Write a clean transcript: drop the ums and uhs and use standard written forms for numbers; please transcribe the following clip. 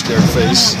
their face.